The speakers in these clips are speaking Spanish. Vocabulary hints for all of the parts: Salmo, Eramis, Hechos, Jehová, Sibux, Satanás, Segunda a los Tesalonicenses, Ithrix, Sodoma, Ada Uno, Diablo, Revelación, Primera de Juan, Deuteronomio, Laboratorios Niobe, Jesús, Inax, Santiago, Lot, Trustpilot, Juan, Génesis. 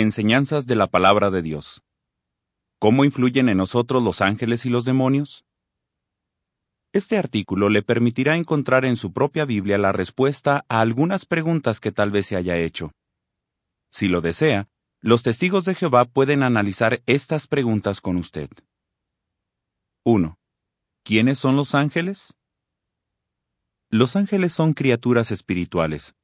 Enseñanzas de la Palabra de Dios. ¿Cómo influyen en nosotros los ángeles y los demonios? Este artículo le permitirá encontrar en su propia Biblia la respuesta a algunas preguntas que tal vez se haya hecho. Si lo desea, los testigos de Jehová pueden analizar estas preguntas con usted. 1. ¿Quiénes son los ángeles? Los ángeles son criaturas espirituales,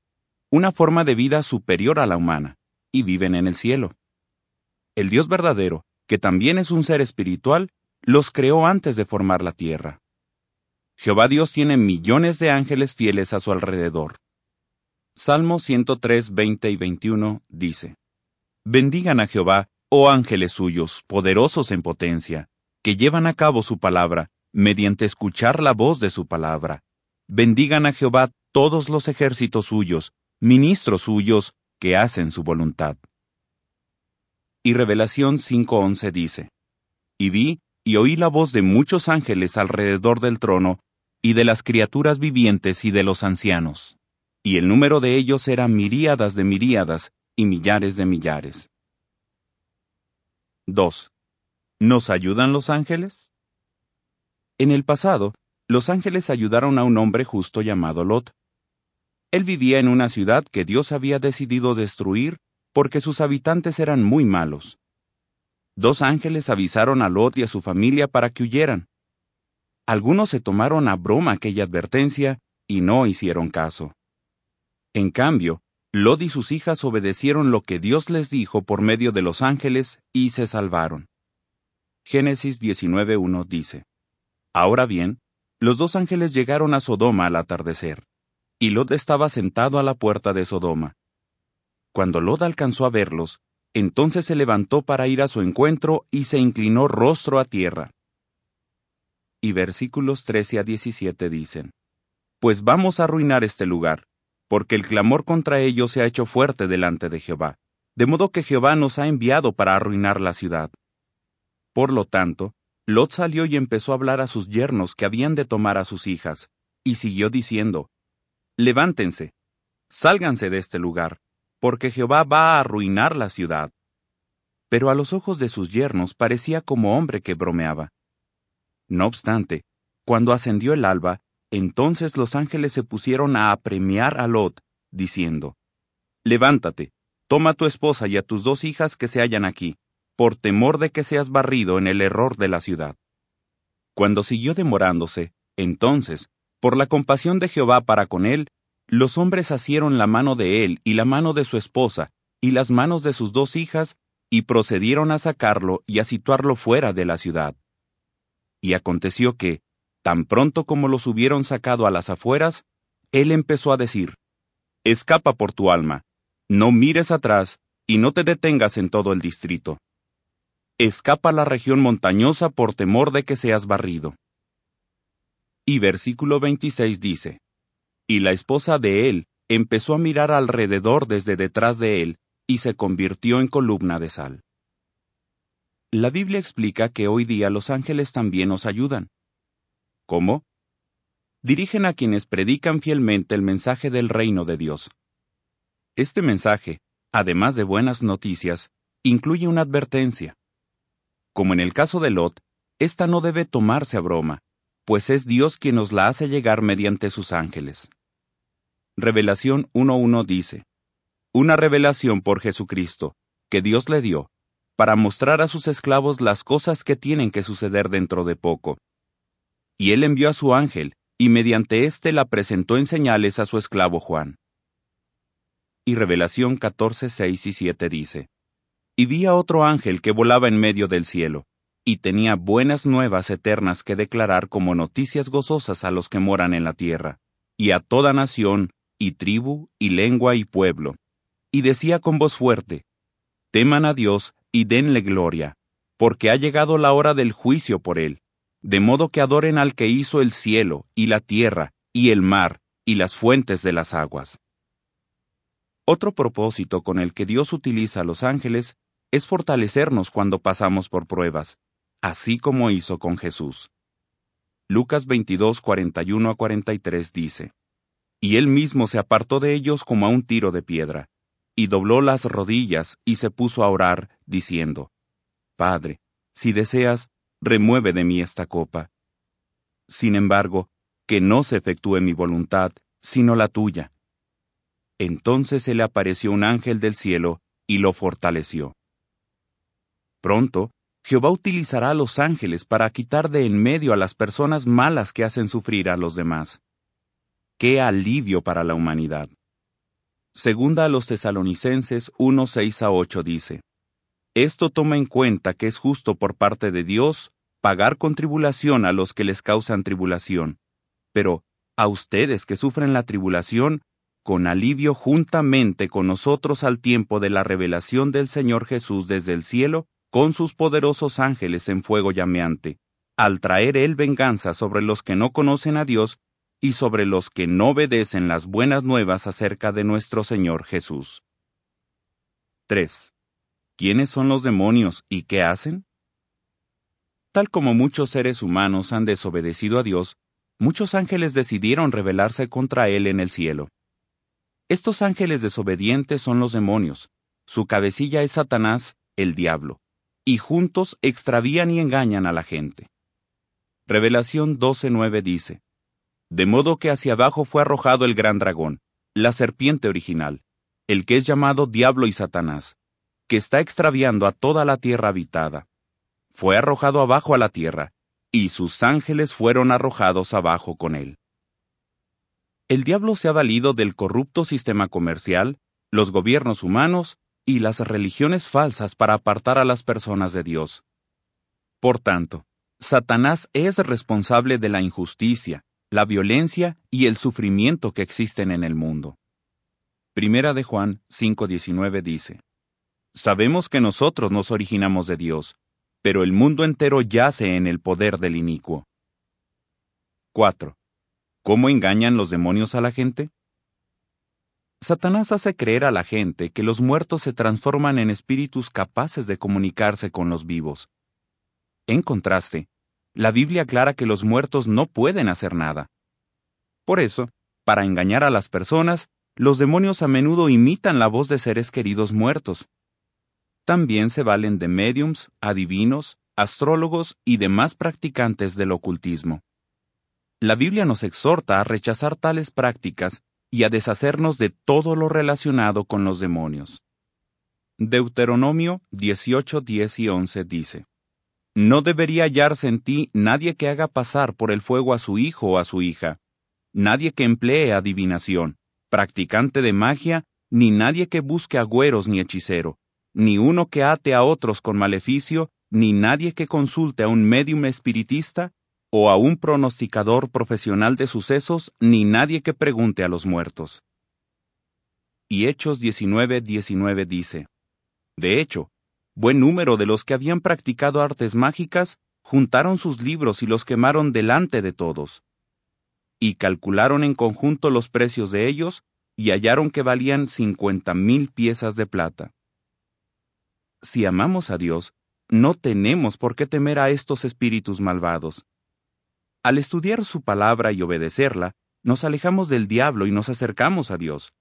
una forma de vida superior a la humana, y viven en el cielo. El Dios verdadero, que también es un ser espiritual, los creó antes de formar la tierra. Jehová Dios tiene millones de ángeles fieles a su alrededor. Salmo 103, 20 y 21 dice: Bendigan a Jehová, oh ángeles suyos, poderosos en potencia, que llevan a cabo su palabra, mediante escuchar la voz de su palabra. Bendigan a Jehová todos los ejércitos suyos, ministros suyos, que hacen su voluntad. Y Revelación 5:11 dice: Y vi y oí la voz de muchos ángeles alrededor del trono, y de las criaturas vivientes y de los ancianos. Y el número de ellos era miríadas de miríadas y millares de millares. 2. ¿Nos ayudan los ángeles? En el pasado, los ángeles ayudaron a un hombre justo llamado Lot. Él vivía en una ciudad que Dios había decidido destruir porque sus habitantes eran muy malos. Dos ángeles avisaron a Lot y a su familia para que huyeran. Algunos se tomaron a broma aquella advertencia y no hicieron caso. En cambio, Lot y sus hijas obedecieron lo que Dios les dijo por medio de los ángeles y se salvaron. Génesis 19:1 dice: Ahora bien, los dos ángeles llegaron a Sodoma al atardecer, y Lot estaba sentado a la puerta de Sodoma. Cuando Lot alcanzó a verlos, entonces se levantó para ir a su encuentro y se inclinó rostro a tierra. Y versículos 13 a 17 dicen: Pues vamos a arruinar este lugar, porque el clamor contra ellos se ha hecho fuerte delante de Jehová, de modo que Jehová nos ha enviado para arruinar la ciudad. Por lo tanto, Lot salió y empezó a hablar a sus yernos que habían de tomar a sus hijas, y siguió diciendo: Levántense, sálganse de este lugar, porque Jehová va a arruinar la ciudad. Pero a los ojos de sus yernos parecía como hombre que bromeaba. No obstante, cuando ascendió el alba, entonces los ángeles se pusieron a apremiar a Lot, diciendo: Levántate, toma a tu esposa y a tus dos hijas que se hallan aquí, por temor de que seas barrido en el error de la ciudad. Cuando siguió demorándose, entonces, por la compasión de Jehová para con él, los hombres asieron la mano de él y la mano de su esposa y las manos de sus dos hijas, y procedieron a sacarlo y a situarlo fuera de la ciudad. Y aconteció que, tan pronto como los hubieron sacado a las afueras, él empezó a decir: Escapa por tu alma, no mires atrás y no te detengas en todo el distrito. Escapa a la región montañosa por temor de que seas barrido. Y versículo 26 dice: Y la esposa de él empezó a mirar alrededor desde detrás de él, y se convirtió en columna de sal. La Biblia explica que hoy día los ángeles también nos ayudan. ¿Cómo? Dirigen a quienes predican fielmente el mensaje del reino de Dios. Este mensaje, además de buenas noticias, incluye una advertencia. Como en el caso de Lot, esta no debe tomarse a broma, pues es Dios quien nos la hace llegar mediante sus ángeles. Revelación 1:1 dice: Una revelación por Jesucristo, que Dios le dio, para mostrar a sus esclavos las cosas que tienen que suceder dentro de poco. Y él envió a su ángel, y mediante éste la presentó en señales a su esclavo Juan. Y Revelación 14, 6 y 7 dice: Y vi a otro ángel que volaba en medio del cielo, y tenía buenas nuevas eternas que declarar como noticias gozosas a los que moran en la tierra, y a toda nación, y tribu, y lengua, y pueblo. Y decía con voz fuerte: Teman a Dios, y denle gloria, porque ha llegado la hora del juicio por él, de modo que adoren al que hizo el cielo, y la tierra, y el mar, y las fuentes de las aguas. Otro propósito con el que Dios utiliza a los ángeles es fortalecernos cuando pasamos por pruebas, así como hizo con Jesús. Lucas 22, 41 a 43 dice: Y él mismo se apartó de ellos como a un tiro de piedra, y dobló las rodillas y se puso a orar, diciendo, Padre, si deseas, remueve de mí esta copa. Sin embargo, que no se efectúe mi voluntad, sino la tuya. Entonces se le apareció un ángel del cielo, y lo fortaleció. Pronto, Jehová utilizará a los ángeles para quitar de en medio a las personas malas que hacen sufrir a los demás. ¡Qué alivio para la humanidad! Segunda a los Tesalonicenses 1:6-8 dice, Esto toma en cuenta que es justo por parte de Dios pagar con tribulación a los que les causan tribulación, pero a ustedes que sufren la tribulación, con alivio juntamente con nosotros al tiempo de la revelación del Señor Jesús desde el cielo, con sus poderosos ángeles en fuego llameante, al traer Él venganza sobre los que no conocen a Dios y sobre los que no obedecen las buenas nuevas acerca de nuestro Señor Jesús. 3. ¿Quiénes son los demonios y qué hacen? Tal como muchos seres humanos han desobedecido a Dios, muchos ángeles decidieron rebelarse contra Él en el cielo. Estos ángeles desobedientes son los demonios, su cabecilla es Satanás, el diablo, y juntos extravían y engañan a la gente. Revelación 12:9 dice, De modo que hacia abajo fue arrojado el gran dragón, la serpiente original, el que es llamado Diablo y Satanás, que está extraviando a toda la tierra habitada. Fue arrojado abajo a la tierra, y sus ángeles fueron arrojados abajo con él. El diablo se ha valido del corrupto sistema comercial, los gobiernos humanos y las religiones falsas para apartar a las personas de Dios. Por tanto, Satanás es responsable de la injusticia, la violencia y el sufrimiento que existen en el mundo. Primera de Juan 5:19 dice, Sabemos que nosotros nos originamos de Dios, pero el mundo entero yace en el poder del inicuo. 4. ¿Cómo engañan los demonios a la gente? Satanás hace creer a la gente que los muertos se transforman en espíritus capaces de comunicarse con los vivos. En contraste, la Biblia aclara que los muertos no pueden hacer nada. Por eso, para engañar a las personas, los demonios a menudo imitan la voz de seres queridos muertos. También se valen de médiums, adivinos, astrólogos y demás practicantes del ocultismo. La Biblia nos exhorta a rechazar tales prácticas y a deshacernos de todo lo relacionado con los demonios. Deuteronomio 18:10-11 dice, No debería hallarse en ti nadie que haga pasar por el fuego a su hijo o a su hija, nadie que emplee adivinación, practicante de magia, ni nadie que busque agüeros ni hechicero, ni uno que ate a otros con maleficio, ni nadie que consulte a un médium espiritista, o a un pronosticador profesional de sucesos, ni nadie que pregunte a los muertos. Y Hechos 19:19 dice, De hecho, buen número de los que habían practicado artes mágicas, juntaron sus libros y los quemaron delante de todos. Y calcularon en conjunto los precios de ellos, y hallaron que valían 50,000 piezas de plata. Si amamos a Dios, no tenemos por qué temer a estos espíritus malvados. Al estudiar su palabra y obedecerla, nos alejamos del diablo y nos acercamos a Dios.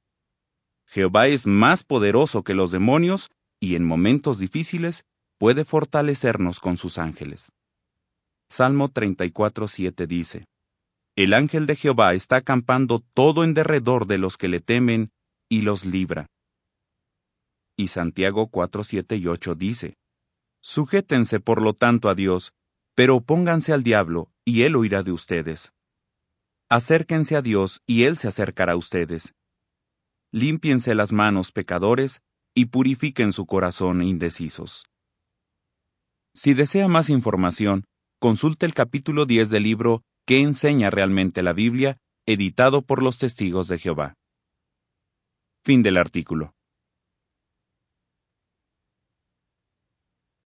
Jehová es más poderoso que los demonios y en momentos difíciles puede fortalecernos con sus ángeles. Salmo 34:7 dice, El ángel de Jehová está acampando todo en derredor de los que le temen y los libra. Y Santiago 4:7-8 dice, Sujétense por lo tanto a Dios, pero opónganse al diablo, y él huirá de ustedes. Acérquense a Dios, y él se acercará a ustedes. Límpiense las manos, pecadores, y purifiquen su corazón, indecisos. Si desea más información, consulte el capítulo 10 del libro ¿Qué enseña realmente la Biblia?, editado por los Testigos de Jehová. Fin del artículo.